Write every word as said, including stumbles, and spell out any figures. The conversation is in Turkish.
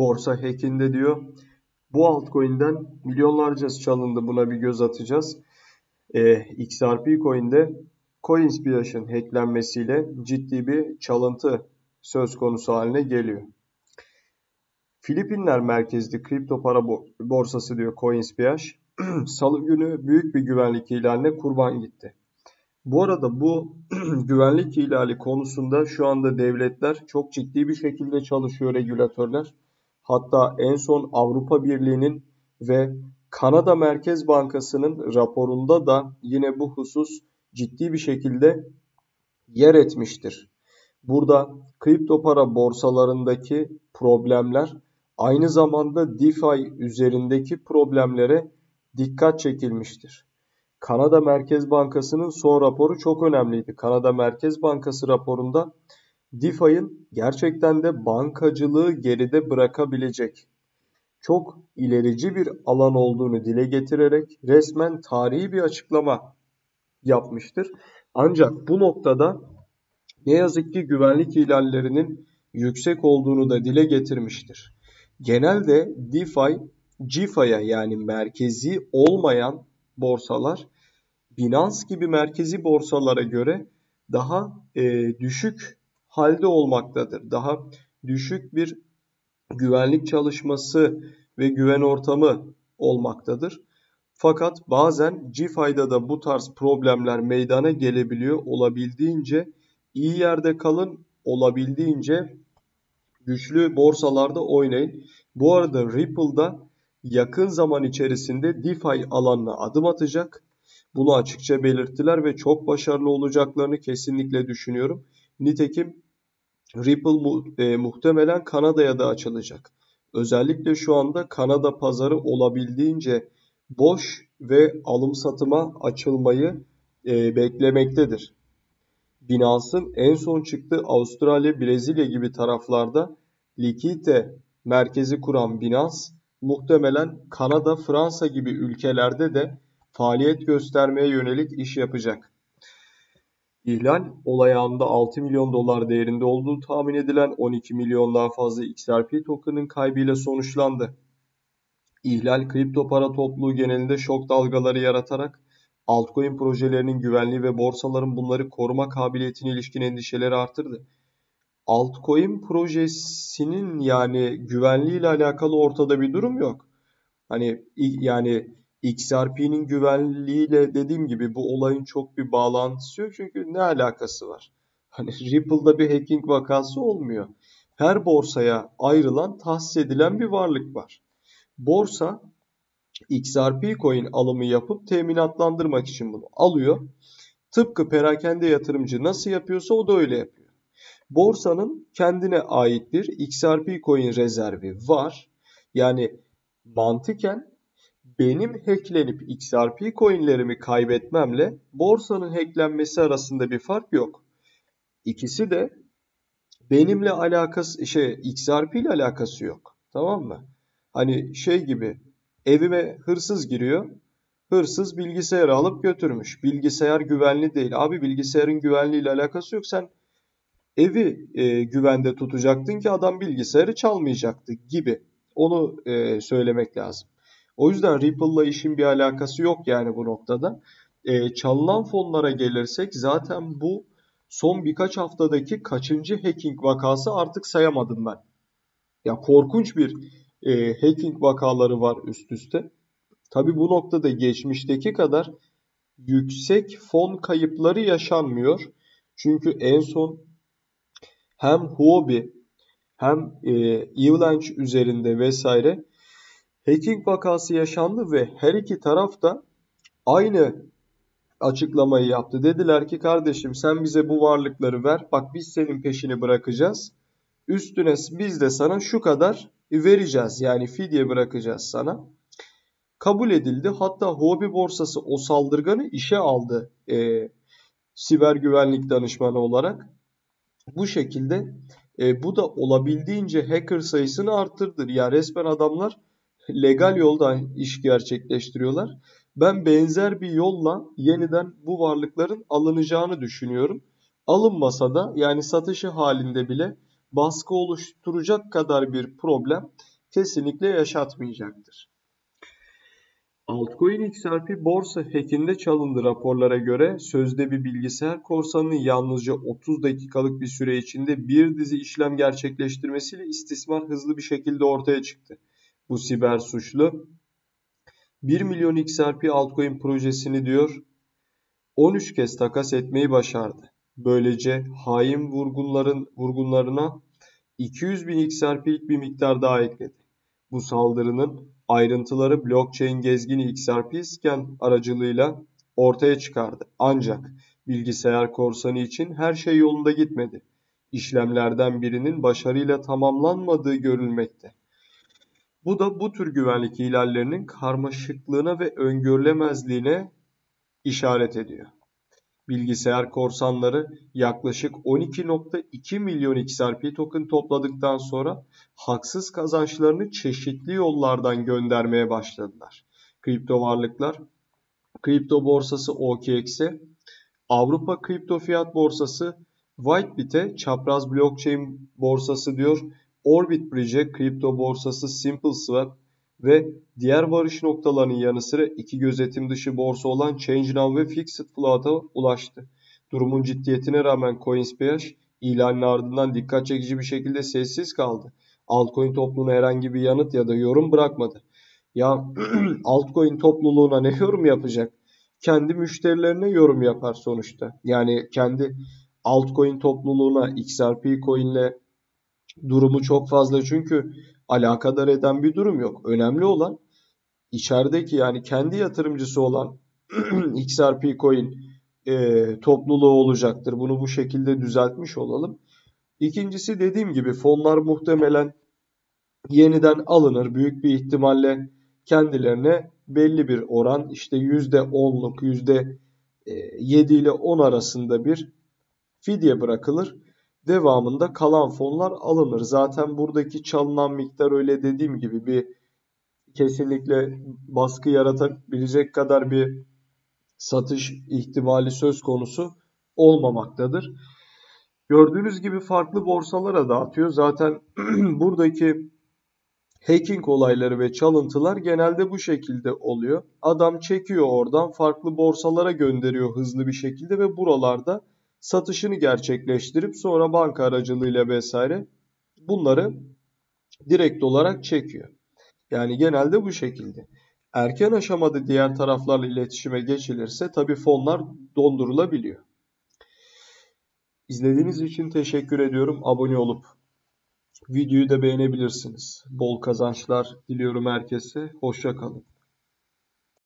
borsa hackinde diyor. Bu altcoin'den milyonlarcası çalındı. Buna bir göz atacağız. Ee, X R P coin'de CoinsPH'ın hacklenmesiyle ciddi bir çalıntı söz konusu haline geliyor. Filipinler merkezli kripto para borsası diyor CoinsPH. Salı günü büyük bir güvenlik ihlaline kurban gitti. Bu arada bu güvenlik ihlali konusunda şu anda devletler çok ciddi bir şekilde çalışıyor, regülatörler. Hatta en son Avrupa Birliği'nin ve Kanada Merkez Bankası'nın raporunda da yine bu husus ciddi bir şekilde yer etmiştir. Burada kripto para borsalarındaki problemler aynı zamanda DeFi üzerindeki problemlere dikkat çekilmiştir. Kanada Merkez Bankası'nın son raporu çok önemliydi. Kanada Merkez Bankası raporunda DeFi'nin gerçekten de bankacılığı geride bırakabilecek çok ilerici bir alan olduğunu dile getirerek resmen tarihi bir açıklama yapmıştır. Ancak bu noktada ne yazık ki güvenlik ihlallerinin yüksek olduğunu da dile getirmiştir. Genelde DeFi, G F I'ya yani merkezi olmayan borsalar Binance gibi merkezi borsalara göre daha e, düşük halde olmaktadır. Daha düşük bir güvenlik çalışması ve güven ortamı olmaktadır. Fakat bazen G F I'da da bu tarz problemler meydana gelebiliyor. Olabildiğince iyi yerde kalın, olabildiğince güçlü borsalarda oynayın. Bu arada Ripple'da yakın zaman içerisinde DeFi alanına adım atacak. Bunu açıkça belirttiler ve çok başarılı olacaklarını kesinlikle düşünüyorum. Nitekim Ripple mu e, muhtemelen Kanada'ya da açılacak. Özellikle şu anda Kanada pazarı olabildiğince boş ve alım satıma açılmayı e, beklemektedir. Binance'ın en son çıktığı Avustralya, Brezilya gibi taraflarda likidite merkezi kuran Binance muhtemelen Kanada, Fransa gibi ülkelerde de faaliyet göstermeye yönelik iş yapacak. İhlal olayında altı milyon dolar değerinde olduğu tahmin edilen on iki milyondan fazla X R P token'ın kaybıyla sonuçlandı. İhlal kripto para topluluğu genelinde şok dalgaları yaratarak altcoin projelerinin güvenliği ve borsaların bunları koruma kabiliyetine ilişkin endişeleri artırdı. Altcoin projesinin yani güvenliği ile alakalı ortada bir durum yok. Hani yani X R P'nin güvenliğiyle dediğim gibi bu olayın çok bir bağlantısı yok. Çünkü ne alakası var? Hani Ripple'da bir hacking vakası olmuyor. Her borsaya ayrılan, tahsis edilen bir varlık var. Borsa X R P coin alımı yapıp teminatlandırmak için bunu alıyor. Tıpkı perakende yatırımcı nasıl yapıyorsa o da öyle yapıyor. Borsanın kendine ait bir X R P coin rezervi var. Yani mantıken benim hacklenip X R P coinlerimi kaybetmemle borsanın hacklenmesi arasında bir fark yok. İkisi de benimle alakası şey X R P ile alakası yok. Tamam mı? Hani şey gibi evime hırsız giriyor. Hırsız bilgisayarı alıp götürmüş. Bilgisayar güvenli değil. Abi bilgisayarın güvenliği ile alakası yok. Sen evi e, güvende tutacaktın ki adam bilgisayarı çalmayacaktı gibi. Onu e, söylemek lazım. O yüzden Ripple'la işin bir alakası yok yani bu noktada. E, çalınan fonlara gelirsek zaten bu son birkaç haftadaki kaçıncı hacking vakası artık sayamadım ben. Ya korkunç bir e, hacking vakaları var üst üste. Tabii bu noktada geçmişteki kadar yüksek fon kayıpları yaşanmıyor. Çünkü en son hem Huobi hem e, Avalanche üzerinde vesaire hacking vakası yaşandı ve her iki taraf da aynı açıklamayı yaptı. Dediler ki kardeşim sen bize bu varlıkları ver. Bak biz senin peşini bırakacağız. Üstüne biz de sana şu kadar vereceğiz. Yani fidye bırakacağız sana. Kabul edildi. Hatta Huobi borsası o saldırganı işe aldı. E, siber güvenlik danışmanı olarak. Bu şekilde e, bu da olabildiğince hacker sayısını arttırdı. Ya resmen adamlar legal yoldan iş gerçekleştiriyorlar. Ben benzer bir yolla yeniden bu varlıkların alınacağını düşünüyorum. Alınmasa da yani satışı halinde bile baskı oluşturacak kadar bir problem kesinlikle yaşatmayacaktır. Altcoin X R P borsa hackinde çalındı raporlara göre sözde bir bilgisayar korsanının yalnızca otuz dakikalık bir süre içinde bir dizi işlem gerçekleştirmesiyle istismar hızlı bir şekilde ortaya çıktı. Bu siber suçlu bir milyon X R P altcoin projesini diyor on üç kez takas etmeyi başardı. Böylece hain vurgunların vurgunlarına iki yüz bin X R P'lik bir miktar daha ekledi. Bu saldırının ayrıntıları blockchain gezgini XRPscan aracılığıyla ortaya çıkardı. Ancak bilgisayar korsanı için her şey yolunda gitmedi. İşlemlerden birinin başarıyla tamamlanmadığı görülmekte. Bu da bu tür güvenlik ihlallerinin karmaşıklığına ve öngörülemezliğine işaret ediyor. Bilgisayar korsanları yaklaşık on iki nokta iki milyon X R P token topladıktan sonra haksız kazançlarını çeşitli yollardan göndermeye başladılar. Kripto varlıklar, kripto borsası O K X'e, Avrupa kripto fiyat borsası Whitebit'e, çapraz blockchain borsası diyor Orbit Project, kripto borsası SimpleSwap ve diğer varış noktalarının yanı sıra iki gözetim dışı borsa olan ChangeNow ve Fixed Float'a ulaştı. Durumun ciddiyetine rağmen CoinsPH ilanın ardından dikkat çekici bir şekilde sessiz kaldı. Altcoin topluluğuna herhangi bir yanıt ya da yorum bırakmadı. Ya altcoin topluluğuna ne yorum yapacak? Kendi müşterilerine yorum yapar sonuçta. Yani kendi altcoin topluluğuna X R P coin'le durumu çok fazla çünkü alakadar eden bir durum yok. Önemli olan içerideki, yani kendi yatırımcısı olan X R P coin e, topluluğu olacaktır. Bunu bu şekilde düzeltmiş olalım. İkincisi, dediğim gibi fonlar muhtemelen yeniden alınır. Büyük bir ihtimalle kendilerine belli bir oran, işte yüzde onluk yüzde yedi ile on arasında bir fidye bırakılır. Devamında kalan fonlar alınır. Zaten buradaki çalınan miktar, öyle dediğim gibi, bir kesinlikle baskı yaratabilecek kadar bir satış ihtimali söz konusu olmamaktadır. Gördüğünüz gibi farklı borsalara dağıtıyor. Zaten buradaki hacking olayları ve çalıntılar genelde bu şekilde oluyor. Adam çekiyor, oradan farklı borsalara gönderiyor hızlı bir şekilde ve buralarda satışını gerçekleştirip sonra banka aracılığıyla vesaire bunları direkt olarak çekiyor. Yani genelde bu şekilde. Erken aşamada diğer taraflarla iletişime geçilirse tabii fonlar dondurulabiliyor. İzlediğiniz için teşekkür ediyorum. Abone olup videoyu da beğenebilirsiniz. Bol kazançlar diliyorum herkese. Hoşça kalın.